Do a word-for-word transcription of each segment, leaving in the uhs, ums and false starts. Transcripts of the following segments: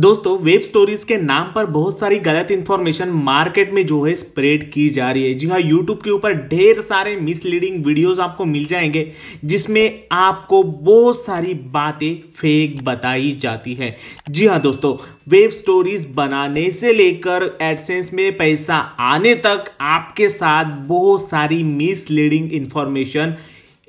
दोस्तों web stories के नाम पर बहुत सारी गलत इन्फॉर्मेशन मार्केट में जो है स्प्रेड की जा रही है। जी हाँ, यूट्यूब के ऊपर ढेर सारे मिसलीडिंग वीडियोस आपको मिल जाएंगे जिसमें आपको बहुत सारी बातें फेक बताई जाती है। जी हाँ दोस्तों, वेब स्टोरीज बनाने से लेकर एडसेंस में पैसा आने तक आपके साथ बहुत सारी मिसलीडिंग इन्फॉर्मेशन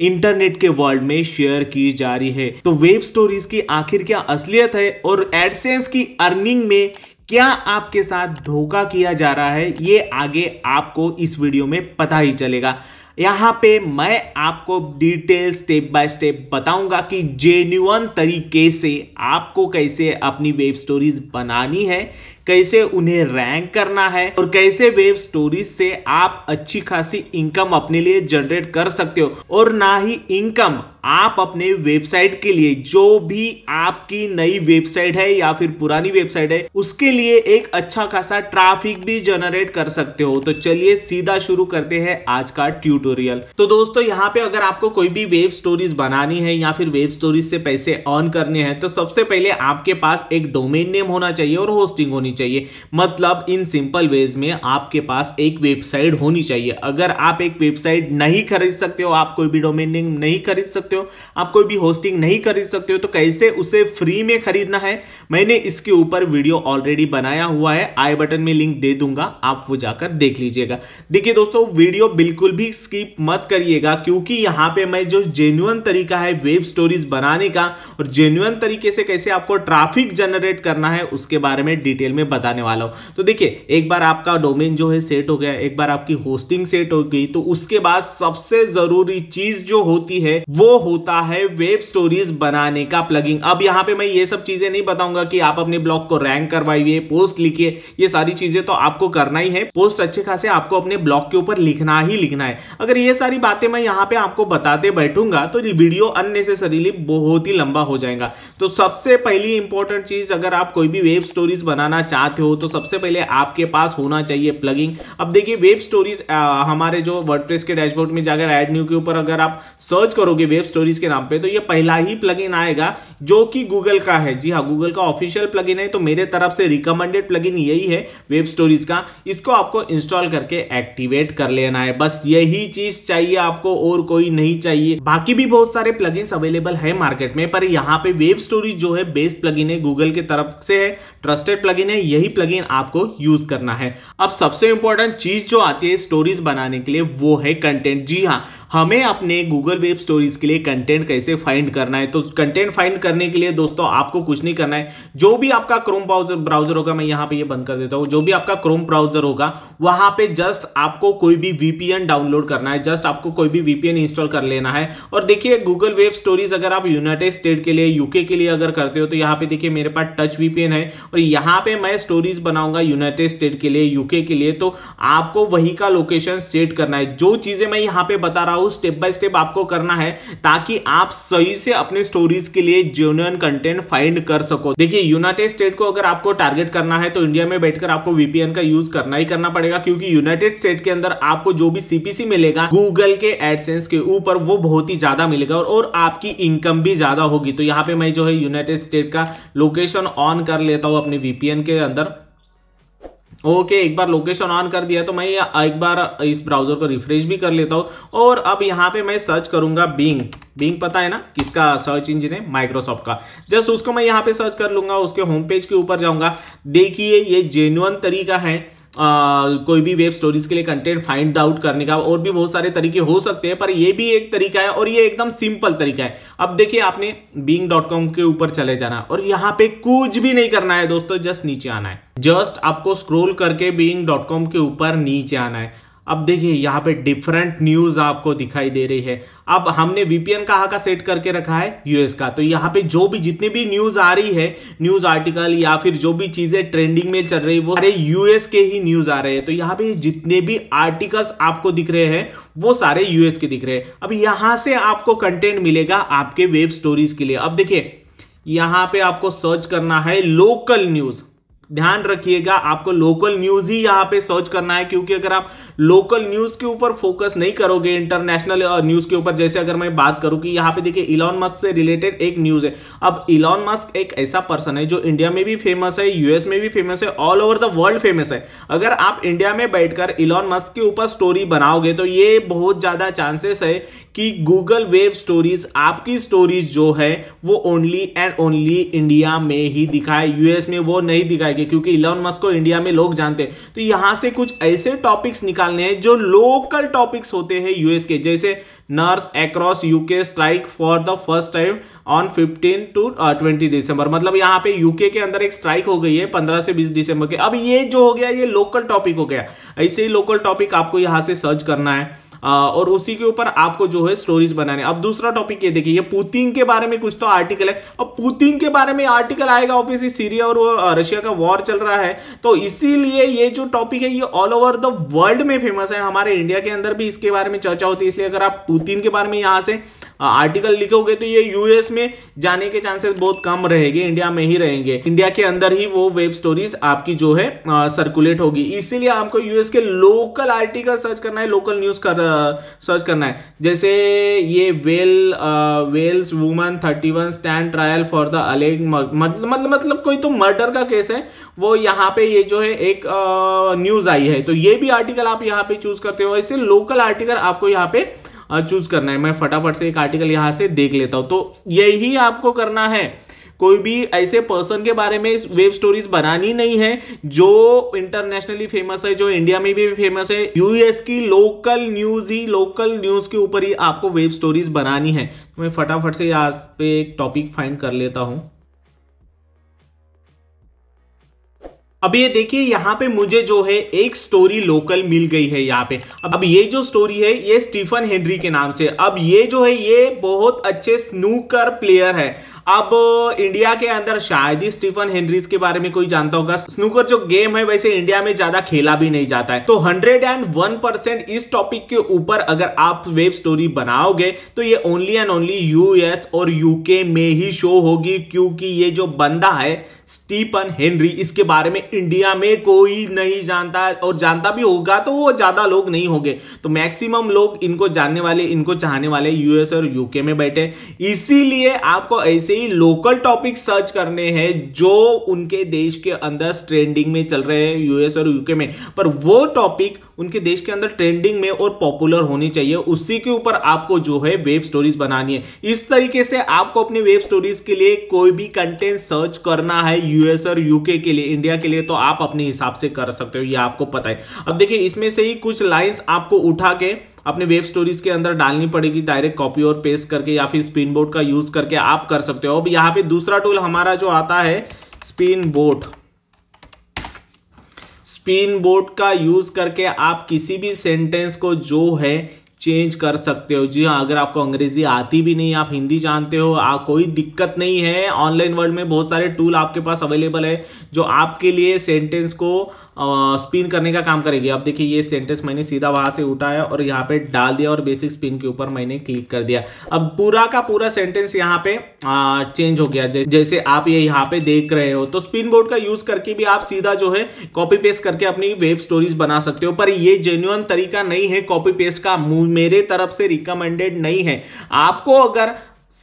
इंटरनेट के वर्ल्ड में शेयर की जा रही है। तो वेब स्टोरीज की आखिर क्या असलियत है और एडसेंस की अर्निंग में क्या आपके साथ धोखा किया जा रहा है, ये आगे आपको इस वीडियो में पता ही चलेगा। यहाँ पे मैं आपको डिटेल स्टेप बाय स्टेप बताऊंगा कि जेन्युइन तरीके से आपको कैसे अपनी वेब स्टोरीज बनानी है, कैसे उन्हें रैंक करना है और कैसे वेब स्टोरीज से आप अच्छी खासी इनकम अपने लिए जनरेट कर सकते हो। और ना ही इनकम, आप अपने वेबसाइट के लिए, जो भी आपकी नई वेबसाइट है या फिर पुरानी वेबसाइट है, उसके लिए एक अच्छा खासा ट्रैफिक भी जनरेट कर सकते हो। तो चलिए सीधा शुरू करते हैं आज का ट्यूटोरियल। तो दोस्तों यहाँ पे अगर आपको कोई भी वेब स्टोरीज बनानी है या फिर वेब स्टोरीज से पैसे अर्न करने हैं तो सबसे पहले आपके पास एक डोमेन नेम होना चाहिए और होस्टिंग होनी चाहिए। मतलब इन सिंपल वेज में आपके पास एक वेबसाइट होनी चाहिए। अगर आप एक वेबसाइट नहीं खरीद सकते हो, आप कोई भी डोमेन नेम नहीं खरीद सकते हो, आप कोई भी होस्टिंग नहीं खरीद सकते हो, तो कैसे उसे फ्री में खरीदना है, मैंने इसके ऊपर वीडियो ऑलरेडी बनाया हुआ है। आई बटन में लिंक दे दूंगा, आप वो जाकर देख लीजिएगा। देखिए दोस्तों, वीडियो बिल्कुल भी स्किप मत करिएगा क्योंकि यहाँ पे मैं जो जेन्युइन तरीका है वेब स्टोरीज बनाने का और जेन्युइन तरीके से कैसे आपको ट्रैफिक जनरेट करना है उसके बारे में डिटेल में बताने वाला हूं। तो देखिए, एक बार आपका डोमेन जो है सेट हो गया, एक बार आपकी होस्टिंग सेट हो गई, तो उसके बाद सबसे जरूरी चीज जो होती है वो होता है वेब स्टोरीज बनाने का प्लगइन। अब यहां पे मैं ये सब चीजें नहीं बताऊंगा कि आप अपने ब्लॉग को रैंक करवाइए, पोस्ट लिखिए, ये सारी चीजें तो आपको करना ही है। पोस्ट अच्छे खासे आपको अपने ब्लॉग के ऊपर लिखना ही लिखना है। अगर ये सारी बातें मैं यहां पे आपको बताते बैठूंगा तो वीडियो अननेसेसरीली बहुत ही लंबा हो जाएगा। तो सबसे पहली इंपॉर्टेंट चीज, अगर आप कोई भी वेब स्टोरीज बनाना चाहते हो तो सबसे पहले आपके पास होना चाहिए प्लगइन। अब देखिए, वेब स्टोरीज हमारे जो वर्डप्रेस के डैशबोर्ड में जाकर ऐड न्यू के ऊपर अगर आप सर्च करोगे वेब स्टोरीज के नाम पे तो ये पहला ही प्लगइन आएगा जो कि गूगल का है। जी हाँ, गूगल का ऑफिशियल प्लगइन है। तो मेरे तरफ से रिकमेंडेड प्लगइन यही है वेब स्टोरीज का। इसको आपको इंस्टॉल करके एक्टिवेट कर लेना है, बस यही चीज चाहिए आपको, और कोई नहीं चाहिए। बाकी भी बहुत सारे प्लगइन्स अवेलेबल है मार्केट में, पर यहाँ पे वेब स्टोरीज जो है बेस्ट प्लगइन है, गूगल की तरफ से है, ट्रस्टेड प्लगइन है, यही प्लगइन आपको यूज करना है। अब सबसे इंपॉर्टेंट चीज जो आती है स्टोरीज बनाने के लिए वो है कंटेंट। जी हाँ, हमें अपने गूगल वेब स्टोरीज के लिए कंटेंट कैसे फाइंड करना है। तो कंटेंट फाइंड करने के लिए दोस्तों आपको कुछ नहीं करना है। जो भी आपका क्रोम ब्राउजर ब्राउजर होगा, मैं यहाँ पे ये बंद कर देता हूँ, जो भी आपका क्रोम ब्राउजर होगा वहां पे जस्ट आपको कोई भी वीपीएन डाउनलोड करना है, जस्ट आपको कोई भी वीपीएन इंस्टॉल कर लेना है। और देखिए, गूगल वेब स्टोरीज अगर आप यूनाइटेड स्टेट के लिए, यूके के लिए अगर करते हो तो यहाँ पे देखिए मेरे पास टच वीपीएन है और यहाँ पे मैं स्टोरीज बनाऊंगा यूनाइटेड स्टेट के लिए, यूके के लिए, तो आपको वही का लोकेशन सेट करना है। जो चीजें मैं यहाँ पे बता रहा हूँ स्टेप बाय स्टेप आपको करना है ताकि आप सही से अपने स्टोरीज के लिए जेन्युइन कंटेंट फाइंड कर सको। देखिए, यूनाइटेड स्टेट को अगर आपको टारगेट करना है तो इंडिया में बैठकर आपको वीपीएन का यूज करना ही करना पड़ेगा क्योंकि यूनाइटेड स्टेट के अंदर आपको जो भी सीपीसी मिलेगा गूगल के एडसेंस के ऊपर वो बहुत ही ज्यादा मिलेगा और, और आपकी इनकम भी ज्यादा होगी। तो यहाँ पे मैं जो है यूनाइटेड स्टेट का लोकेशन ऑन कर लेता हूँ अपने वीपीएन के अंदर। ओके okay, एक बार लोकेशन ऑन कर दिया तो मैं एक बार इस ब्राउजर को रिफ्रेश भी कर लेता हूँ और अब यहाँ पे मैं सर्च करूंगा बिंग। बिंग पता है ना किसका सर्च इंजन है, माइक्रोसॉफ्ट का। जस्ट उसको मैं यहाँ पे सर्च कर लूंगा, उसके होम पेज के ऊपर जाऊंगा। देखिए, ये जेन्युइन तरीका है आ, कोई भी वेब स्टोरीज के लिए कंटेंट फाइंड आउट करने का। और भी बहुत सारे तरीके हो सकते हैं पर ये भी एक तरीका है और ये एकदम सिंपल तरीका है। अब देखिए, आपने बिंग डॉट कॉम के ऊपर चले जाना और यहाँ पे कुछ भी नहीं करना है दोस्तों, जस्ट नीचे आना है। जस्ट आपको स्क्रॉल करके बिंग डॉट कॉम के ऊपर नीचे आना है। अब देखिए, यहाँ पे डिफरेंट न्यूज आपको दिखाई दे रही है। अब हमने वीपीएन कहाँ का सेट करके रखा है, यूएस का। तो यहाँ पे जो भी जितने भी न्यूज आ रही है, न्यूज आर्टिकल या फिर जो भी चीजें ट्रेंडिंग में चल रही है वो अरे यूएस के ही न्यूज आ रहे हैं। तो यहाँ पे जितने भी आर्टिकल्स आपको दिख रहे हैं वो सारे यूएस के दिख रहे हैं। अब यहाँ से आपको कंटेंट मिलेगा आपके वेब स्टोरीज के लिए। अब देखिए, यहाँ पे आपको सर्च करना है लोकल न्यूज। ध्यान रखिएगा, आपको लोकल न्यूज ही यहाँ पे सर्च करना है, क्योंकि अगर आप लोकल न्यूज के ऊपर फोकस नहीं करोगे इंटरनेशनल न्यूज के ऊपर, जैसे अगर मैं बात करूँ कि यहाँ पे देखिए इलॉन मस्क से रिलेटेड एक न्यूज है। अब इलॉन मस्क एक ऐसा पर्सन है जो इंडिया में भी फेमस है, यूएस में भी फेमस है, all over the world famous है। अगर आप इंडिया में बैठकर इलॉन मस्क के ऊपर स्टोरी बनाओगे तो ये बहुत ज्यादा चांसेस है कि गूगल वेब स्टोरीज आपकी स्टोरीज जो है वो ओनली एंड ओनली इंडिया में ही दिखाए, यूएस में वो नहीं दिखाएगी, क्योंकि इलॉन मस्क को इंडिया में लोग जानते हैं। तो यहां से कुछ ऐसे टॉपिक्स निकालने हैं जो लोकल टॉपिक्स होते हैं यूएस के, जैसे nurse across UK strike for the first time on fifteen to twenty December, मतलब यहाँ पे यूके के अंदर एक स्ट्राइक हो गई है पंद्रह से बीस दिसंबर के। अब ये जो हो गया ये लोकल टॉपिक हो गया, ऐसे ही लोकल टॉपिक आपको यहाँ से सर्च करना है और उसी के ऊपर आपको जो है स्टोरीज बनाने। अब दूसरा टॉपिक ये देखिए, ये पुतिन के बारे में कुछ तो आर्टिकल है। अब पुतिन के बारे में आर्टिकल आएगा, ऑब्वियसली सीरिया और रशिया का वॉर चल रहा है, तो इसीलिए ये जो टॉपिक है ये ऑल ओवर द वर्ल्ड में फेमस है। हमारे इंडिया के अंदर भी इसके बारे में चर्चा होती है, इसलिए अगर आप पुतिन के बारे में यहाँ से आर्टिकल लिखोगे तो ये यूएस में जाने के चांसेस बहुत कम रहेंगे, इंडिया में ही रहेंगे, इंडिया के अंदर ही वो वेब स्टोरीज आपकी जो है सर्कुलेट होगी। इसीलिए आपको यूएस के लोकल आर्टिकल सर्च करना है, लोकल न्यूज कर सर्च करना है। जैसे ये well Wales woman thirty one stand trial for the अलेग, मतलब मतलब कोई तो मर्डर का केस है, वो यहाँ पे ये जो है एक न्यूज आई है, तो ये भी आर्टिकल आप यहाँ पे चूज करते हो। ऐसे लोकल आर्टिकल आपको यहाँ पे चूज करना है। मैं फटाफट से एक आर्टिकल यहाँ से देख लेता हूँ। तो यही आपको करना है, कोई भी ऐसे पर्सन के बारे में वेब स्टोरीज बनानी नहीं है जो इंटरनेशनली फेमस है, जो इंडिया में भी फेमस है। यूएस की लोकल न्यूज ही, लोकल न्यूज के ऊपर ही आपको वेब स्टोरीज बनानी है। तो मैं फटाफट से यहाँ पे एक टॉपिक फाइंड कर लेता हूँ। अब ये देखिए यहाँ पे मुझे जो है एक स्टोरी लोकल मिल गई है यहाँ पे। अब ये जो स्टोरी है ये स्टीफन हेनरी के नाम से। अब ये जो है ये बहुत अच्छे स्नूकर प्लेयर है। अब इंडिया के अंदर शायद ही स्टीफन हेनरीज के बारे में कोई जानता होगा। स्नूकर जो गेम है वैसे इंडिया में ज्यादा खेला भी नहीं जाता है। तो हंड्रेड एंड वन परसेंट इस टॉपिक के ऊपर अगर आप वेब स्टोरी बनाओगे तो ये ओनली एंड ओनली यूएस और यूके में ही शो होगी, क्योंकि ये जो बंदा है स्टीफन हेनरी, इसके बारे में इंडिया में कोई नहीं जानता, और जानता भी होगा तो वो ज्यादा लोग नहीं होंगे। तो मैक्सिमम लोग इनको जानने वाले, इनको चाहने वाले यूएस और यूके में बैठे। इसीलिए आपको ऐसे लोकल टॉपिक सर्च करने हैं जो उनके देश के अंदर ट्रेंडिंग में चल रहे हैं, यूएस और यूके में, पर वो टॉपिक उनके देश के अंदर ट्रेंडिंग में और पॉपुलर होनी चाहिए, उसी के ऊपर आपको जो है वेब स्टोरीज बनानी है। इस तरीके से आपको अपने वेब स्टोरीज के लिए कोई भी कंटेंट सर्च करना है यूएस और यूके के लिए, इंडिया के लिए, तो आप अपने हिसाब से कर सकते हो, ये आपको पता है। अब देखिए इसमें से ही कुछ लाइंस आपको उठा के अपने वेब स्टोरीज के अंदर डालनी पड़ेगी, डायरेक्ट कॉपी और पेस्ट करके या फिर स्पिनबोट का यूज करके आप कर सकते हो। अब यहाँ पे दूसरा टूल हमारा जो आता है स्पिनबोट, स्पिनबोट का यूज करके आप किसी भी सेंटेंस को जो है चेंज कर सकते हो। जी हाँ, अगर आपको अंग्रेजी आती भी नहीं, आप हिंदी जानते हो, आप कोई दिक्कत नहीं है। ऑनलाइन वर्ल्ड में बहुत सारे टूल आपके पास अवेलेबल है जो आपके लिए सेंटेंस को स्पिन करने का काम करेगी। अब देखिए ये सेंटेंस मैंने सीधा वहाँ से उठाया और यहाँ पे डाल दिया और बेसिक स्पिन के ऊपर मैंने क्लिक कर दिया। अब पूरा का पूरा सेंटेंस यहाँ पे आ, चेंज हो गया, जैसे आप ये यहाँ पे देख रहे हो। तो स्पिनबोट का यूज करके भी आप सीधा जो है कॉपी पेस्ट करके अपनी वेब स्टोरीज बना सकते हो, पर ये जेन्युइन तरीका नहीं है कॉपी पेस्ट का, मेरे तरफ से रिकमेंडेड नहीं है। आपको अगर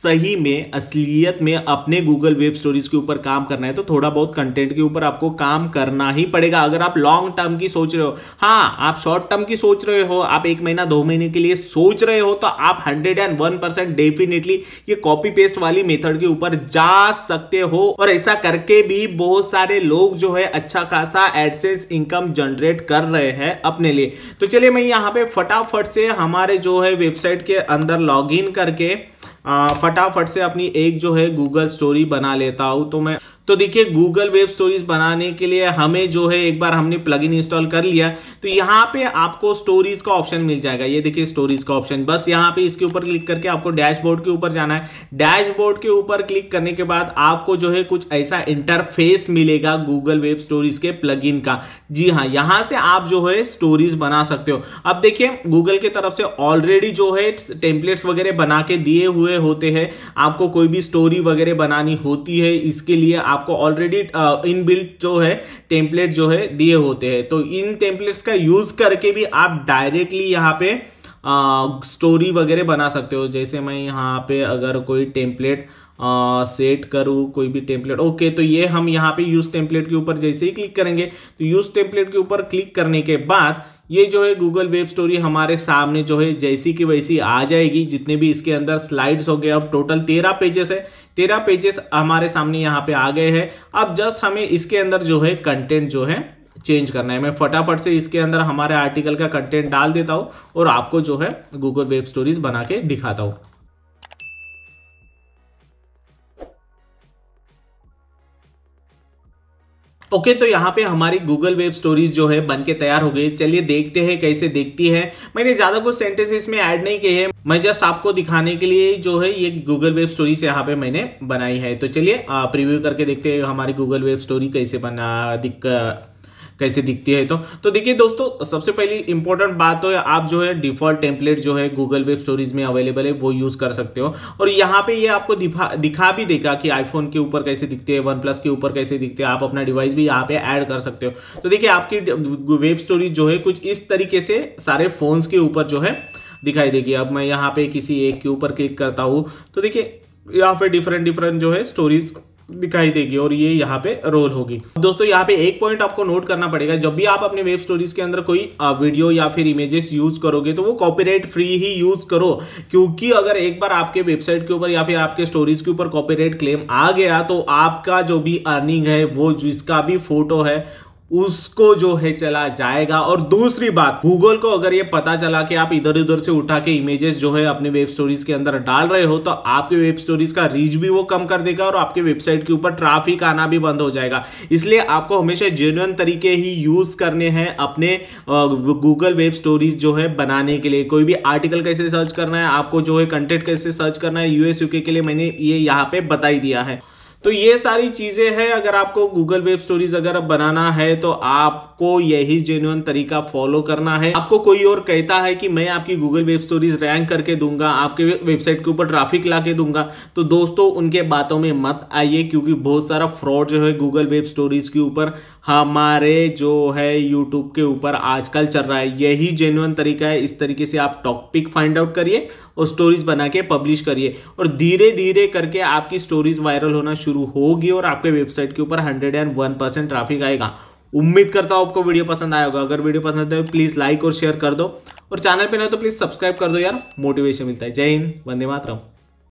सही में असलियत में अपने गूगल वेब स्टोरीज के ऊपर काम करना है तो थोड़ा बहुत कंटेंट के ऊपर आपको काम करना ही पड़ेगा। अगर आप लॉन्ग टर्म की सोच रहे हो, हाँ आप शॉर्ट टर्म की सोच रहे हो, आप एक महीना दो महीने के लिए सोच रहे हो, तो आप hundred and one percent definitely ये कॉपी पेस्ट वाली मेथड के ऊपर जा सकते हो। और ऐसा करके भी बहुत सारे लोग जो है अच्छा खासा एडसेंस इनकम जनरेट कर रहे हैं अपने लिए। तो चलिए मैं यहाँ पे फटाफट से हमारे जो है वेबसाइट के अंदर लॉग इन करके फटाफट से अपनी एक जो है गूगल स्टोरी बना लेता हूँ। तो मैं तो देखिए गूगल वेब स्टोरीज बनाने के लिए हमें जो है एक बार हमने प्लगइन इंस्टॉल कर लिया तो यहाँ पे आपको स्टोरीज का ऑप्शन मिल जाएगा। ये देखिए स्टोरीज का ऑप्शन, बस यहाँ पे इसके ऊपर क्लिक करके आपको डैशबोर्ड के ऊपर जाना है। डैशबोर्ड के ऊपर क्लिक करने के बाद आपको जो है कुछ ऐसा इंटरफेस मिलेगा गूगल वेब स्टोरीज के प्लगइन का। जी हाँ, यहाँ से आप जो है स्टोरीज बना सकते हो। अब देखिए गूगल की तरफ से ऑलरेडी जो है टेम्पलेट्स वगैरह बना के दिए हुए होते हैं, आपको कोई भी स्टोरी वगैरह बनानी होती है इसके लिए आपको ऑलरेडी इनबिल्ट जो है टेम्पलेट जो है दिए होते हैं। तो इन टेम्पलेट्स का यूज करके भी आप डायरेक्टली यहाँ पे स्टोरी वगैरह बना सकते हो। जैसे मैं यहाँ पे अगर कोई टेम्पलेट सेट करूँ, कोई भी टेम्पलेट, ओके, तो ये हम यहाँ पे यूज़ टेम्पलेट के ऊपर जैसे ही क्लिक करेंगे तो यूज़ टेम्पलेट के ऊपर क्लिक करने के बाद ये जो है गूगल वेब स्टोरी हमारे सामने जो है जैसी की वैसी आ जाएगी। जितने भी इसके अंदर स्लाइड्स हो गए, अब टोटल तेरह पेजेस है, तेरह पेजेस हमारे सामने यहाँ पे आ गए हैं। अब जस्ट हमें इसके अंदर जो है कंटेंट जो है चेंज करना है। मैं फटाफट से इसके अंदर हमारे आर्टिकल का कंटेंट डाल देता हूँ और आपको जो है गूगल वेब स्टोरीज बना के दिखाता हूँ। ओके okay, तो यहाँ पे हमारी गूगल वेब स्टोरीज जो है बनके तैयार हो गई। चलिए देखते हैं कैसे दिखती है। मैंने ज़्यादा कुछ सेंटेंस इसमें ऐड नहीं किए हैं, मैं जस्ट आपको दिखाने के लिए जो है ये गूगल वेब स्टोरीज यहाँ पे मैंने बनाई है। तो चलिए प्रीव्यू करके देखते हैं हमारी गूगल वेब स्टोरी कैसे बना दिख कैसे दिखती है। तो तो देखिए दोस्तों, सबसे पहली इंपॉर्टेंट बात तो आप जो है डिफ़ॉल्ट टेम्पलेट जो है गूगल वेब स्टोरीज में अवेलेबल है वो यूज़ कर सकते हो। और यहाँ पे ये आपको दिखा दिखा भी देगा कि आईफोन के ऊपर कैसे दिखते हैं, वन प्लस के ऊपर कैसे दिखते हैं। आप अपना डिवाइस भी यहाँ पे ऐड कर सकते हो। तो देखिए आपकी वेब स्टोरीज जो है कुछ इस तरीके से सारे फ़ोन्स के ऊपर जो है दिखाई देगी। अब मैं यहाँ पर किसी एक के ऊपर क्लिक करता हूँ तो देखिए यहाँ पर डिफरेंट डिफरेंट जो है स्टोरीज दिखाई देगी और ये यहाँ पे रोल होगी। दोस्तों यहाँ पे एक पॉइंट आपको नोट करना पड़ेगा, जब भी आप अपने वेब स्टोरीज के अंदर कोई वीडियो या फिर इमेजेस यूज करोगे तो वो कॉपीराइट फ्री ही यूज करो, क्योंकि अगर एक बार आपके वेबसाइट के ऊपर या फिर आपके स्टोरीज के ऊपर कॉपीराइट क्लेम आ गया तो आपका जो भी अर्निंग है, वो जिसका भी फोटो है उसको जो है चला जाएगा। और दूसरी बात, गूगल को अगर ये पता चला कि आप इधर उधर से उठा के इमेजेस जो है अपने वेब स्टोरीज के अंदर डाल रहे हो तो आपके वेब स्टोरीज का रीच भी वो कम कर देगा और आपके वेबसाइट के ऊपर ट्रैफिक आना भी बंद हो जाएगा। इसलिए आपको हमेशा जेन्युइन तरीके ही यूज करने हैं अपने गूगल वेब स्टोरीज जो है बनाने के लिए। कोई भी आर्टिकल कैसे सर्च करना है, आपको जो है कंटेंट कैसे सर्च करना है, यूएस यूके के लिए मैंने ये यहाँ पे बता ही दिया है। तो ये सारी चीज़ें हैं। अगर आपको गूगल वेब स्टोरीज अगर बनाना है तो आपको यही जेन्युइन तरीका फॉलो करना है। आपको कोई और कहता है कि मैं आपकी गूगल वेब स्टोरीज रैंक करके दूंगा, आपके वेबसाइट के ऊपर ट्रैफिक ला के दूंगा, तो दोस्तों उनके बातों में मत आइए, क्योंकि बहुत सारा फ्रॉड जो है गूगल वेब स्टोरीज के ऊपर हमारे जो है यूट्यूब के ऊपर आजकल चल रहा है। यही जेन्युइन तरीका है। इस तरीके से आप टॉपिक फाइंड आउट करिए और स्टोरीज बना के पब्लिश करिए और धीरे धीरे करके आपकी स्टोरीज वायरल होना शुरू होगी और आपके वेबसाइट के ऊपर एक सौ एक परसेंट ट्रैफिक आएगा। उम्मीद करता हूँ आपको वीडियो पसंद आया होगा। अगर वीडियो पसंद आए तो प्लीज़ लाइक और शेयर कर दो और चैनल पे ना तो प्लीज़ सब्सक्राइब कर दो यार, मोटिवेशन मिलता है। जय हिंद, वंदे मातरम।